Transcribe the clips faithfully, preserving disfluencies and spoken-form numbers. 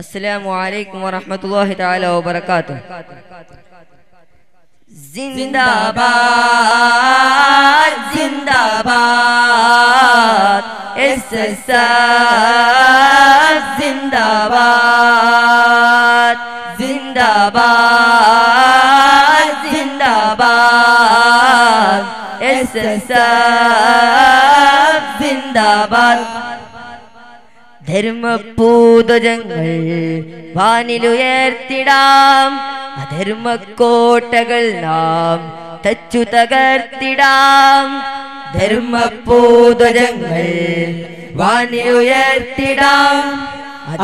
अस्सलाम वालेकुम वरहमतुल्लाहि तआला वबरकातुहू। जिंदाबाद जिंदाबाद एस एस एफ जिंदाबाद जिंदाबाद जिंदाबाद एस एस एफ जिंदाबाद। ധർമ്മപൂതജങ്ങൾ വാനിലുയർത്തിടാം, അധർമ്മക്കോട്ടകൾ നാം തച്ചു തകർത്തിടാം. ധർമ്മപൂതജങ്ങൾ വാനിലുയർത്തിടാം,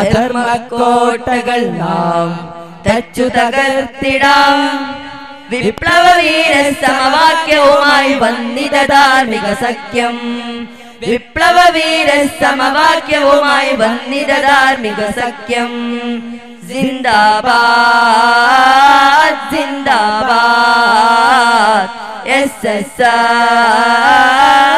അധർമ്മക്കോട്ടകൾ നാം തച്ചു തകർത്തിടാം. വിപ്ലവവീര സമവാക്യവുമായി വന്നിത ധാർമ്മിക സഖ്യം, വിപ്ലവവീര സമവാക്യവുമായി വന്നിത ധാർമ്മിക സഖ്യം. സിന്ദാബാദ് സിന്ദാബാദ് എസ് എസ്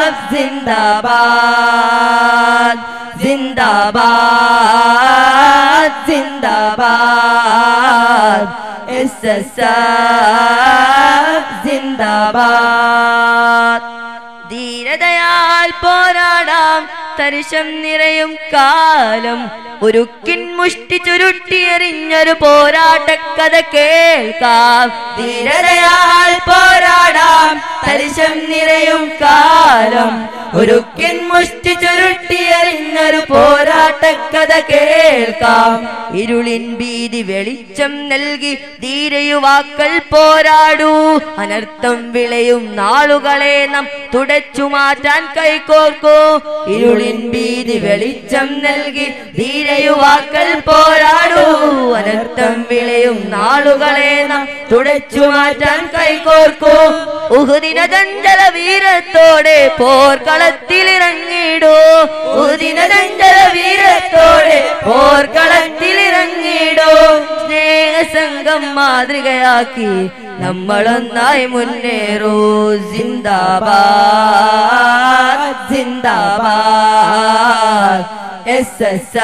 എഫ് സിന്ദാബാദ് സിന്ദാബാദ് സിന്ദാബാദ് എസ് എസ് എഫ് സിന്ദാബാദ്. ധീരതയാൽ പോരാടാം തരിശം നിറയും കാലം, ഉരുക്കിൻ മുഷ്ടി ചുരുട്ടിയെറിഞ്ഞൊരു പോരാട്ടക്കഥ കേൾക്കാം. ധീരതയാൽ പോരാടാം തരിശം നിറയും കാലം, ഉരുക്കിൻ മുഷ്ടി ചുരുട്ടിയെറിഞ്ഞൊരു പോരാട്ടക്കഥ കേൾക്കാം. ഇരുളിൻ ഭീതി വെളിച്ചം നൽകി ധീരയുവാക്കൾ പോരാടൂ, അനർത്ഥം വിളയും നാളുകളെ നാം തുടച്ചു മാറ്റാൻ കൈകോർക്കൂ. ഇരുളിൻ ഭീതി വെളിച്ചം നൽകി ധീരയുവാക്കൾ പോരാടൂ, അനർത്ഥം വിളയും നാളുകളെ നാം തുടച്ചു മാറ്റാൻ കൈകോർക്കൂ. ഉഹുദിന ചഞ്ചല വീരത്തോടെ പോർക്കളത്തിലിറങ്ങിടൂ, ഉഹുദിന ചഞ്ചല വീരത്തോടെ പോർക്കളത്തിലിറങ്ങിടൂ. സ്നേഹസംഗം മാതൃകയാക്കി നമ്മളൊന്നായി മുന്നേറൂ. സിന്ദാബാദ് സിന്ദാബാദ് എസ് എസ്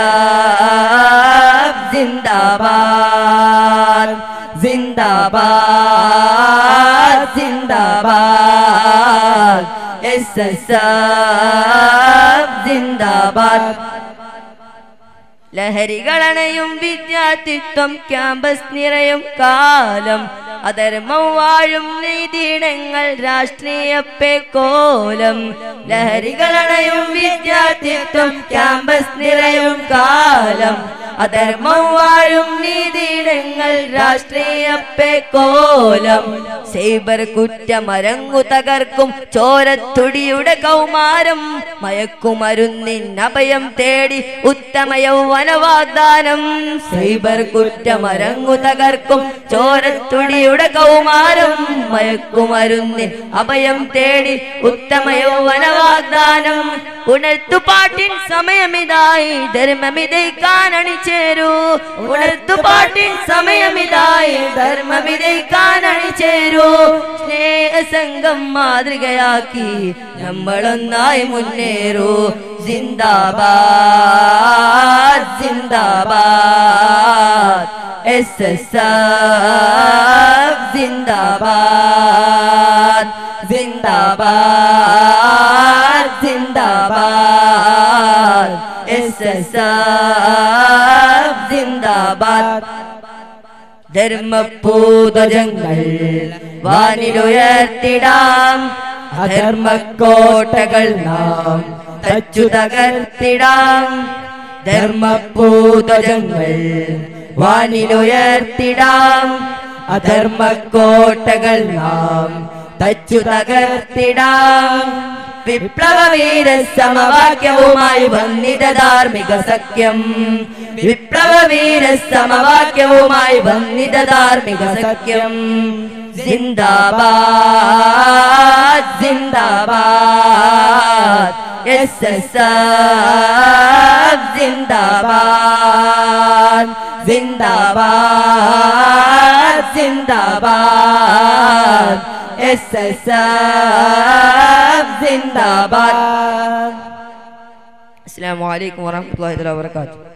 എഫ് സിന്ദാബാദ് സിന്ദാബാദ് സിന്ദാബാദ് എസ് എസ് എഫ് സിന്ദാബാദ്. ലഹരികളണയും വിദ്യാർത്ഥിത്വം ക്യാമ്പസ് നിറയും കാലം, അധർമ്മം വാഴും നീതിയിടങ്ങൾ രാഷ്ട്രീയ പേക്കോലം. ലഹരികളണയും വിദ്യാർത്ഥിത്വം ക്യാമ്പസ് നിറയും കാലം, അധർമ്മം വാഴും നീതിയിടങ്ങൾ രാഷ്ട്രീയ പേക്കോലം. സൈബർ കുറ്റമരങ്ങു തകർക്കും ചോരത്തുടിയുടെ കൗമാരം, മയക്കുമരുന്നിൻ അഭയം തേടി ഉത്തമ യൗവന വാഗ്ദാനം. സൈബർ കുറ്റമരങ്ങു തകർക്കും ചോരത്തുടിയുടെ കൗമാരം, മയക്കുമരുന്നിൻ അഭയം തേടി ഉത്തമ യൗവന വാഗ്ദാനം. ഉണർത്തുപാട്ടിൻ സമയമിതായി ധർമ്മമിതയ്ക്കാൻ അണിചേരൂ, ഉണർത്തുപാട്ടിൻ സമയമിതായി ധർമ്മമിതയ്ക്കാൻ അണിചേരൂ. സ്നേഹസംഗം മാതൃകയാക്കി നമ്മളൊന്നായി മുന്നേറൂ. സിന്ദാബാദ് സിന്ദാബാദ് എസ് എസ് എഫ് സിന്ദാബാദ് സിന്ദാബാദ് സിന്ദാബാദ് എസ് എസ് എഫ് സിന്ദാബാദ്. ധർമ്മപൂതജങ്ങൾ വാനിലുയർത്തിടാം, അധർമ്മക്കോട്ടകൾ നാം തച്ചു തകർത്തിടാം. ധർമ്മപൂതജങ്ങൾ വാനിലുയർത്തിടാം, അധർമ്മക്കോട്ടകൾ നാം തച്ചു തകർത്തിടാം. വിപ്ലവവീര സമവാക്യവുമായി വന്നിത ധാർമ്മിക സഖ്യം, വിപ്ലവവീര സമവാക്യവുമായി വന്നിത ധാർമ്മിക സഖ്യം. സിന്ദാബാദ് സിന്ദാബാദ് എസ് എസ് എഫ് സിന്ദാബാദ് സിന്ദാബാദ് സിന്ദാബാദ് എസ് എസ് എഫ് സിന്ദാബാദ്. അസ്സലാമു അലൈക്കും വറഹ്മത്തുള്ളാഹി വബറകാതുഹു.